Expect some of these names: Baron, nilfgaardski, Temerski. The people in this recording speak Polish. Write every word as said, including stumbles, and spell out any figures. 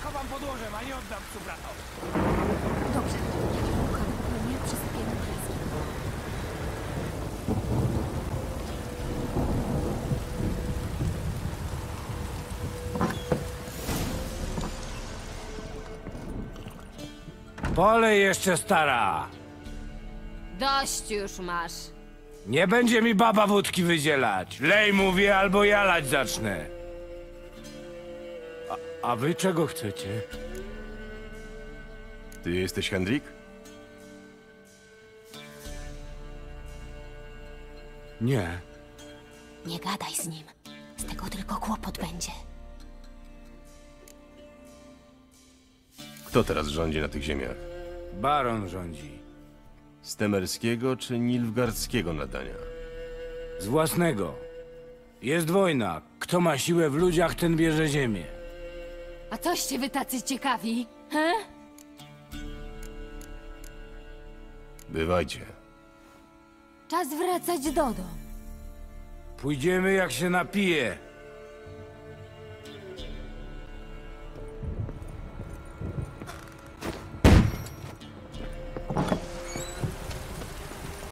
schowam pod łożem, a nie oddam psu bratowi. Dobrze. Nie przysypiemy kreski. Polej jeszcze, stara. Dość już masz. Nie będzie mi baba wódki wydzielać. Lej, mówię, albo ja lać zacznę. A, a wy czego chcecie? Ty jesteś Hendrik? Nie. Nie gadaj z nim. Z tego tylko kłopot będzie. Kto teraz rządzi na tych ziemiach? Baron rządzi. Z temerskiego czy nilfgaardskiego nadania? Z własnego. Jest wojna. Kto ma siłę w ludziach, ten bierze ziemię. A coście wy tacy ciekawi, he? Bywajcie. Czas wracać do domu. Pójdziemy, jak się napije.